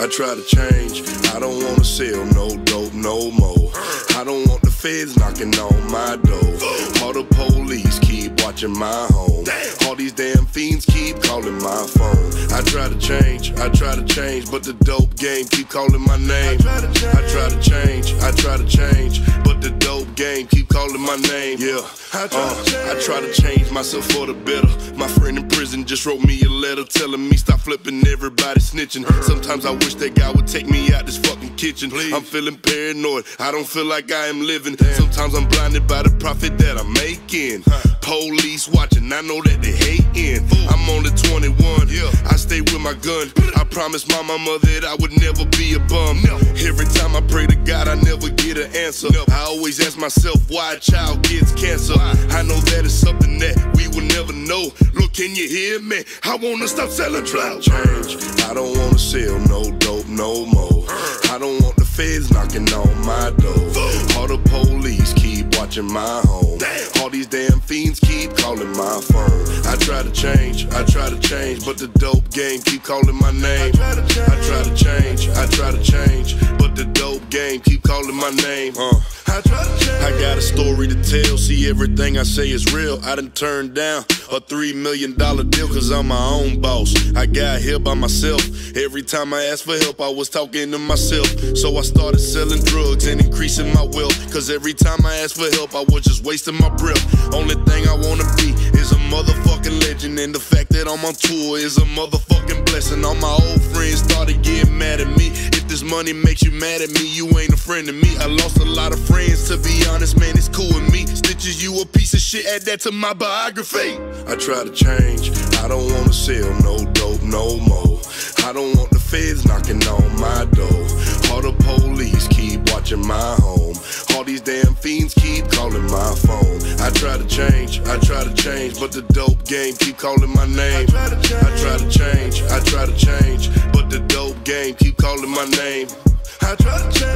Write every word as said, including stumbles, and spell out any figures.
I try to change. I don't wanna sell no dope no more. I don't want the feds knocking on my door. All the police keep watching my home. All these damn fiends keep calling my phone. I try to change, I try to change, but the dope game keep calling my name. I try to change, I try to change, but the dope game keep calling my name. Yeah, uh, I try to change myself for the better. My friend in prison just wrote me a letter telling me stop flipping, everybody snitching. Sometimes I wish that guy would take me out this fucking kitchen. I'm feeling paranoid, I don't feel like I am living. Sometimes I'm blinded by the profit that I'm making. Police watching, I know that they hating. I'm on the twenty-one, I stay with my gun. I promised my mama that I would never be a bum. Every time I pray to God, I never get an answer. I always ask myself why a child gets cancer. I know that it's something that we will never know. Look, can you hear me? I wanna stop selling drugs. Change. I don't wanna sell no dope no more. I don't want the feds knocking on my door. All the police keep watching my home. All these damn fiends keep calling my phone. I try to change, I try to change, but the dope game keep calling my name. I try to change, I try to change, but the dope game keep calling my name. Uh. I try to change. I got a story to tell, see everything I say is real. I done turned down a three million dollar deal cause I'm my own boss. I got here by myself. Every time I asked for help, I was talking to myself. So I started selling drugs and increasing my wealth. Cause every time I asked for help, I was just wasting my breath. Only thing I wanna be is a motherfucking legend. And the fact that I'm on tour is a motherfucking blessing. All my old friends started getting mad at me. If this money makes you mad at me, you ain't a friend to me. I lost a lot of friends, to be honest, man, it's cool with me. Stitches, you a piece of shit, add that to my biography. I try to change, I don't wanna sell no dope no more. I don't want the feds knocking on my door. All the police keep watching my home. All these damn fiends keep calling my phone. I try to change, I try to change, but the dope game keep calling my name. I try to change, I try to change, but the dope game keep calling my name. I try to change.